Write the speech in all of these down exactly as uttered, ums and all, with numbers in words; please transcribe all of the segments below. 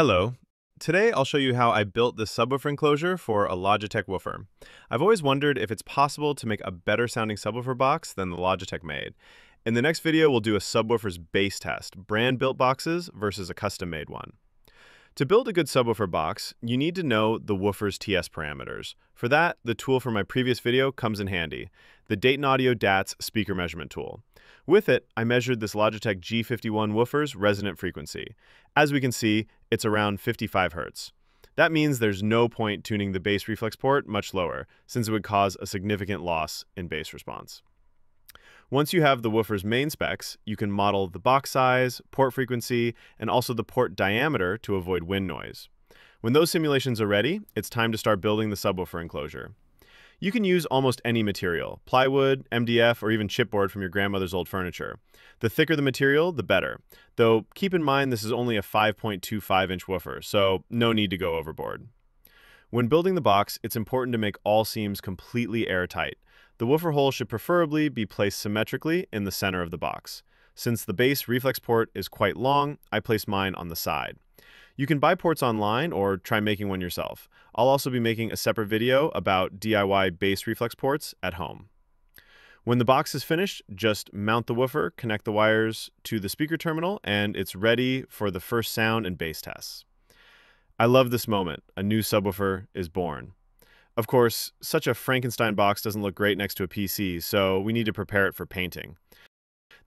Hello. Today I'll show you how I built this subwoofer enclosure for a Logitech woofer. I've always wondered if it's possible to make a better sounding subwoofer box than the Logitech made. In the next video we'll do a subwoofer's bass test, brand built boxes versus a custom made one. To build a good subwoofer box, you need to know the woofer's T S parameters. For that, the tool from my previous video comes in handy, the Dayton Audio D A T S speaker measurement tool. With it, I measured this Logitech G fifty-one woofer's resonant frequency. As we can see, it's around fifty-five hertz. That means there's no point tuning the bass reflex port much lower, since it would cause a significant loss in bass response. Once you have the woofer's main specs, you can model the box size, port frequency, and also the port diameter to avoid wind noise. When those simulations are ready, it's time to start building the subwoofer enclosure. You can use almost any material, plywood, M D F, or even chipboard from your grandmother's old furniture. The thicker the material, the better. Though keep in mind this is only a five point two five inch woofer, so no need to go overboard. When building the box, it's important to make all seams completely airtight. The woofer hole should preferably be placed symmetrically in the center of the box. Since the bass reflex port is quite long, I place mine on the side. You can buy ports online or try making one yourself. I'll also be making a separate video about D I Y bass reflex ports at home. When the box is finished, just mount the woofer, connect the wires to the speaker terminal, and it's ready for the first sound and bass tests. I love this moment. A new subwoofer is born. Of course, such a Frankenstein box doesn't look great next to a P C, so we need to prepare it for painting.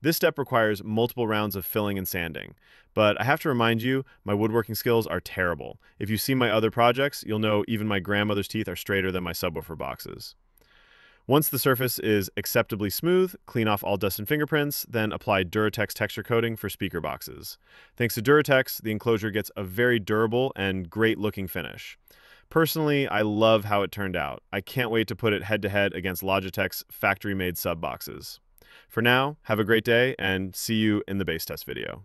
This step requires multiple rounds of filling and sanding, but I have to remind you, my woodworking skills are terrible. If you see my other projects, you'll know even my grandmother's teeth are straighter than my subwoofer boxes. Once the surface is acceptably smooth, clean off all dust and fingerprints, then apply Duratex texture coating for speaker boxes. Thanks to Duratex, the enclosure gets a very durable and great looking finish. Personally, I love how it turned out. I can't wait to put it head to head against Logitech's factory made sub boxes. For now, have a great day and see you in the bass test video.